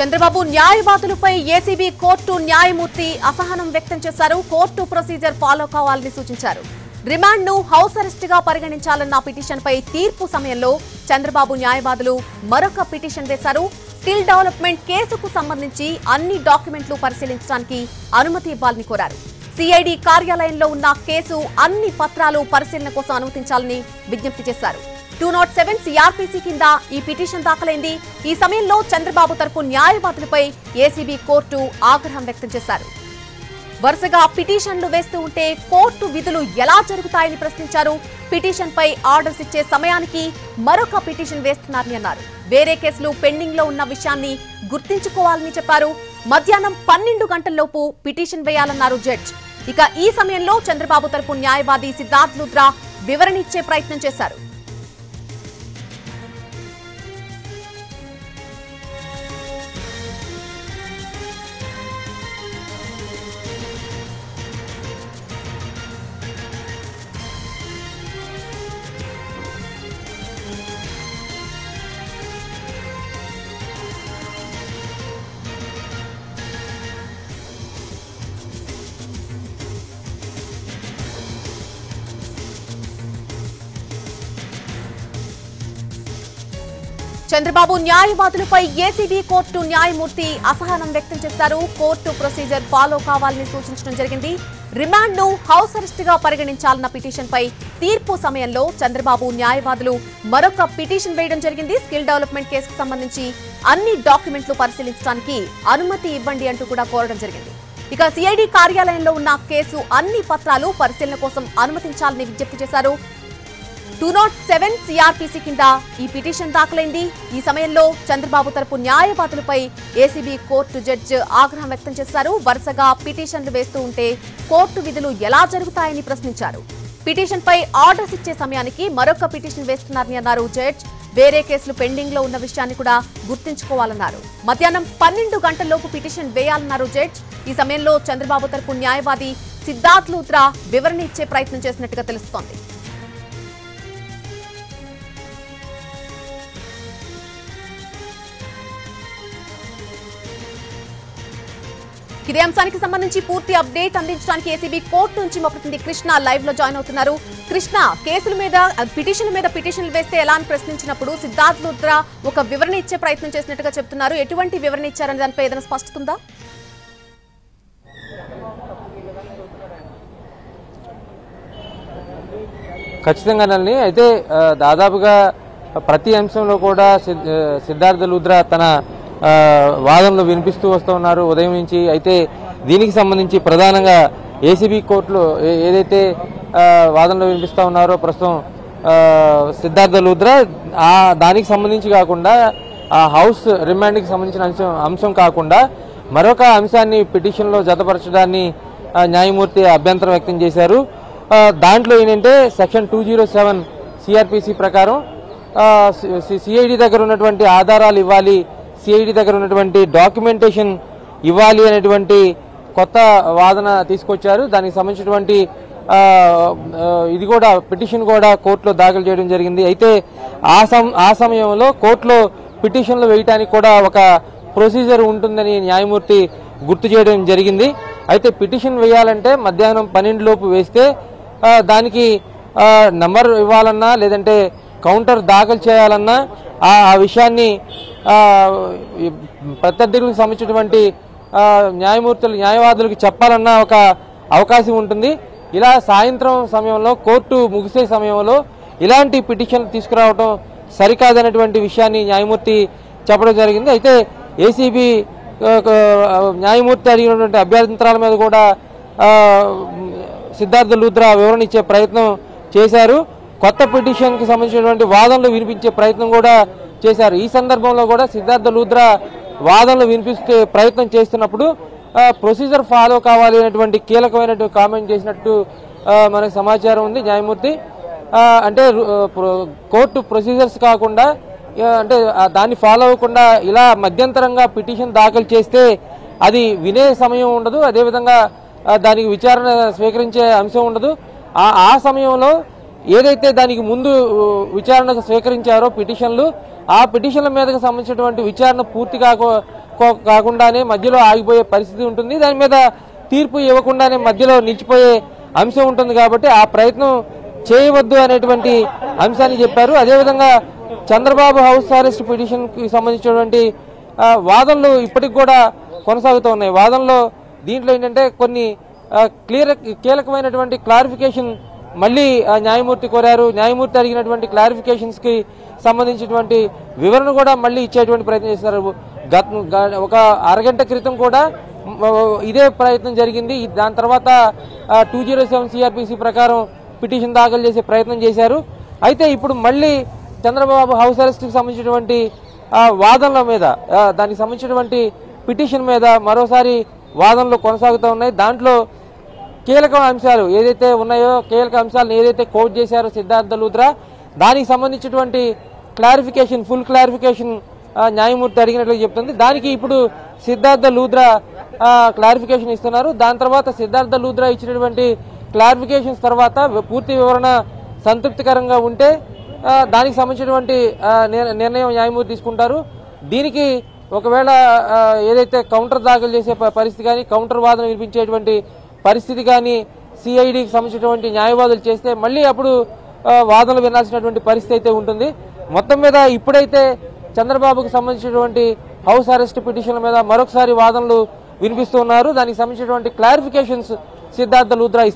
Chandrababu న్యాయవాదులపై ACB court న్యాయమూర్తి అసహనం వ్యక్తం చేశారు. కోర్టు ప్రొసీజర్ ఫాలో కావాలని సూచించారు. రిమాండ్ను హౌస్ అరెస్ట్గా పరిగణించాలన్న పిటిషన్పై తీర్పు సమయంలో చంద్రబాబు న్యాయవాదులు మరొక పిటిషన్ వేశారు. స్కిల్ డెవలప్‌మెంట్ కేసుకు సంబంధించి అన్ని డాక్యుమెంట్లు పరిశీలించడానికి అనుమతి ఇవ్వాలని కోరారు. సిఐడి కార్యాలయంలో ఉన్న కేసు అన్ని పత్రాలు పరిశీలన కోసం అనుమతించాలని విజ్ఞప్తి చేశారు. 207 సిఆర్పిసి కింద ఈ పిటిషన్ దాఖలైంది. ఈ సమయంలో చంద్రబాబు తరపు న్యాయవాదులపై ఏసీబీ కోర్టు ఆగ్రహం వ్యక్తం చేశారు. వరుసగా పిటిషన్లు వేస్తూ ఉంటే కోర్టు విధులు ఎలా జరుగుతాయని ప్రశ్నించారు. పిటిషన్పై ఆర్డర్స్ ఇచ్చే సమయానికి మరొక పిటిషన్ వేస్తున్నారని అన్నారు. వేరే కేసులు పెండింగ్లో ఉన్న విషయాన్ని గుర్తుంచుకోవాలని చెప్పారు. మధ్యాహ్నం 12 గంటలలోపు పిటిషన్ వేయాలన్నారు జడ్జ్. ఇక ఈ సమయంలో చంద్రబాబు తరపు న్యాయవాది సిద్ధార్థ్ లూథ్రా వివరణ ఇచ్చే ప్రయత్నం చేశారు. చంద్రబాబు న్యాయవాదులపై ఏసీబీ కోర్టు న్యాయమూర్తి అసహనం వ్యక్తం చేశారు. కోర్టు ప్రొసీజర్ ఫాలో కావాలని సూచించడం జరిగింది. రిమాండ్ను హౌస్ అరెస్ట్గా పరిగణించాలన్న పిటిషన్పై తీర్పు సమయంలో చంద్రబాబు న్యాయవాదులు మరొక పిటిషన్ వేయడం జరిగింది. స్కిల్ డెవలప్‌మెంట్ కేసుకు సంబంధించి అన్ని డాక్యుమెంట్లు పరిశీలించడానికి అనుమతి ఇవ్వండి అంటూ కూడా కోరడం జరిగింది. ఇక సిఐడి కార్యాలయంలో ఉన్న కేసు అన్ని పత్రాలు పరిశీలన కోసం అనుమతించాలని విజ్ఞప్తి చేశారు. 207 సిఆర్పిసి కింద ఈ పిటిషన్ దాఖలైంది. ఈ సమయంలో చంద్రబాబు తరపు న్యాయవాదులపై ఏసీబీ కోర్టు జడ్జి ఆగ్రహం వ్యక్తం చేశారు. వరుసగా పిటిషన్లు వేస్తూ ఉంటే కోర్టు విధులు ఎలా జరుగుతాయని ప్రశ్నించారు. పిటిషన్పై ఆర్డర్స్ ఇచ్చే సమయానికి మరొక పిటిషన్ వేస్తున్నారని అన్నారు జడ్జ్. వేరే కేసులు పెండింగ్లో ఉన్న విషయాన్ని కూడా గుర్తుంచుకోవాలన్నారు. మధ్యాహ్నం 12 గంటలలోపు పిటిషన్ వేయాలన్నారు జడ్జ్. ఈ సమయంలో చంద్రబాబు తరపు న్యాయవాది సిద్ధార్థ్ లూథ్రా వివరణ ఇచ్చే ప్రయత్నం చేసినట్టుగా తెలుస్తోంది. ఇదే అంశానికి సంబంధించి పూర్తి అప్డేట్ అందించడానికి ఏసీబీ కోర్టు నుంచి మొక్కుతుంది కృష్ణ లైవ్ లో జాయిన్ అవుతున్నారు. కృష్ణ, కేసుల మీద పిటిషన్లు వేస్తే ఎలా అని ప్రశ్నించినప్పుడు సిద్ధార్థ్ లూథ్రా ఒక వివరణ ఇచ్చే ప్రయత్నం చేసినట్టుగా చెప్తున్నారు. ఎటువంటి వివరణ ఇచ్చారని దానిపై ఏదైనా స్పష్టత ఉందా? ఖచ్చితంగా నల్ని అయితే దాదాపుగా ప్రతి అంశంలో కూడా సిద్ధార్థ్ లూథ్రా తన వాదనలు వినిపిస్తూ వస్తూ ఉన్నారు ఉదయం నుంచి. అయితే దీనికి సంబంధించి ప్రధానంగా ఏసీబీ కోర్టులో ఏదైతే వాదనలు వినిపిస్తూ ఉన్నారో ప్రస్తుతం సిద్ధార్థ లూథ్రా దానికి సంబంధించి కాకుండా ఆ హౌస్ రిమాండ్కి సంబంధించిన అంశం కాకుండా మరొక అంశాన్ని పిటిషన్లో జతపరచడాన్ని న్యాయమూర్తి అభ్యంతరం వ్యక్తం చేశారు. దాంట్లో ఏంటంటే సెక్షన్ 207 సిఆర్పిసి ప్రకారం సిఐడి దగ్గర ఉన్నటువంటి ఆధారాలు ఇవ్వాలి, సిఐడి దగ్గర ఉన్నటువంటి డాక్యుమెంటేషన్ ఇవ్వాలి అనేటువంటి కొత్త వాదన తీసుకొచ్చారు. దానికి సంబంధించినటువంటి ఇది కూడా పిటిషన్ కూడా కోర్టులో దాఖలు చేయడం జరిగింది. అయితే ఆ సమయంలో కోర్టులో పిటిషన్లు వేయటానికి కూడా ఒక ప్రొసీజర్ ఉంటుందని న్యాయమూర్తి గుర్తు చేయడం జరిగింది. అయితే పిటిషన్ వేయాలంటే మధ్యాహ్నం 12 లోపు వేస్తే దానికి నంబర్ ఇవ్వాలన్నా లేదంటే కౌంటర్ దాఖలు చేయాలన్నా ఆ విషయాన్ని ప్రత్యర్థులకు సంబంధించినటువంటి న్యాయవాదులకు చెప్పాలన్న ఒక అవకాశం ఉంటుంది. ఇలా సాయంత్రం సమయంలో కోర్టు ముగిసే సమయంలో ఇలాంటి పిటిషన్ తీసుకురావడం సరికాదనేటువంటి విషయాన్ని న్యాయమూర్తి చెప్పడం జరిగింది. అయితే ఏసీబీ న్యాయమూర్తి అడిగినటువంటి అభ్యంతరాల మీద కూడా సిద్ధార్థ లూథ్రా వివరణ ఇచ్చే ప్రయత్నం చేశారు. కొత్త పిటిషన్కి సంబంధించినటువంటి వాదనలు వినిపించే ప్రయత్నం కూడా చేశారు. ఈ సందర్భంలో కూడా సిద్ధార్థ లూథ్రా వాదనలు వినిపిస్తే ప్రయత్నం చేస్తున్నప్పుడు ప్రొసీజర్ ఫాలో కావాలి అనేటువంటి కీలకమైనటువంటి కామెంట్ చేసినట్టు మనకు సమాచారం ఉంది. న్యాయమూర్తి అంటే కోర్టు ప్రొసీజర్స్ కాకుండా అంటే దాన్ని ఫాలో అవ్వకుండా ఇలా మధ్యంతరంగా పిటిషన్ దాఖలు చేస్తే అది వినే సమయం ఉండదు, అదేవిధంగా దానికి విచారణ స్వీకరించే అంశం ఉండదు. ఆ సమయంలో ఏదైతే దానికి ముందు విచారణకు స్వీకరించారో పిటిషన్లు ఆ పిటిషన్ల మీదకు సంబంధించినటువంటి విచారణ పూర్తి కాకుండానే మధ్యలో ఆగిపోయే పరిస్థితి ఉంటుంది. దాని మీద తీర్పు ఇవ్వకుండానే మధ్యలో నిలిచిపోయే అంశం ఉంటుంది కాబట్టి ఆ ప్రయత్నం చేయవద్దు అనేటువంటి అంశాన్ని చెప్పారు. అదే విధంగా చంద్రబాబు హౌస్ అరెస్ట్ పిటిషన్ కి సంబంధించినటువంటి వాదనలు ఇప్పటికి కూడా కొనసాగుతూ ఉన్నాయి. వాదనలో దీంట్లో ఏంటంటే కొన్ని కీలకమైనటువంటి క్లారిఫికేషన్ మళ్ళీ న్యాయమూర్తి కోరారు. న్యాయమూర్తి అడిగినటువంటి క్లారిఫికేషన్స్ కి సంబంధించినటువంటి వివరణ కూడా మళ్ళీ ఇచ్చేటువంటి ప్రయత్నం చేస్తున్నారు. ఒక అరగంట క్రితం కూడా ఇదే ప్రయత్నం జరిగింది. దాని తర్వాత 207 సిఆర్పిసి ప్రకారం పిటిషన్ దాఖలు చేసే ప్రయత్నం చేశారు. అయితే ఇప్పుడు మళ్ళీ చంద్రబాబు హౌస్ అరెస్ట్కి సంబంధించినటువంటి వాదనల మీద, దానికి సంబంధించినటువంటి పిటిషన్ మీద మరోసారి వాదనలు కొనసాగుతూ ఉన్నాయి. దాంట్లో కీలక అంశాలు ఏదైతే ఉన్నాయో, కీలక అంశాలను ఏదైతే కోట్ చేశారో సిద్ధార్థ లూథ్రా, దానికి సంబంధించినటువంటి క్లారిఫికేషన్, ఫుల్ క్లారిఫికేషన్ న్యాయమూర్తి అడిగినట్లు చెప్తుంది. దానికి ఇప్పుడు సిద్ధార్థ లూథ్రా క్లారిఫికేషన్ ఇస్తున్నారు. దాని తర్వాత సిద్ధార్థ లూథ్రా ఇచ్చినటువంటి క్లారిఫికేషన్స్ తర్వాత పూర్తి వివరణ సంతృప్తికరంగా ఉంటే దానికి సంబంధించినటువంటి నిర్ణయం న్యాయమూర్తి తీసుకుంటారు. దీనికి ఒకవేళ ఏదైతే కౌంటర్ దాఖలు చేసే పరిస్థితి కానీ, కౌంటర్ వాదన వినిపించేటువంటి పరిస్థితి కానీ సిఐడికి సంబంధించినటువంటి న్యాయవాదులు చేస్తే మళ్ళీ అప్పుడు వాదనలు వినాల్సినటువంటి పరిస్థితి అయితే ఉంటుంది. మొత్తం మీద ఇప్పుడైతే చంద్రబాబుకు సంబంధించినటువంటి హౌస్ అరెస్ట్ పిటిషన్ల మీద మరొకసారి వాదనలు వినిపిస్తున్నారు. దానికి సంబంధించినటువంటి క్లారిఫికేషన్స్ సిద్ధార్థ లూథ్రా